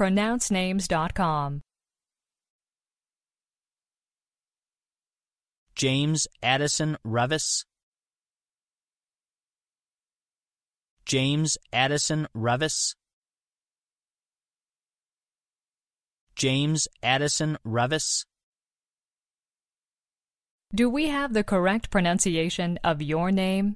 pronouncenames.com. James Addison Reavis. James Addison Reavis. James Addison Reavis. Do we have the correct pronunciation of your name?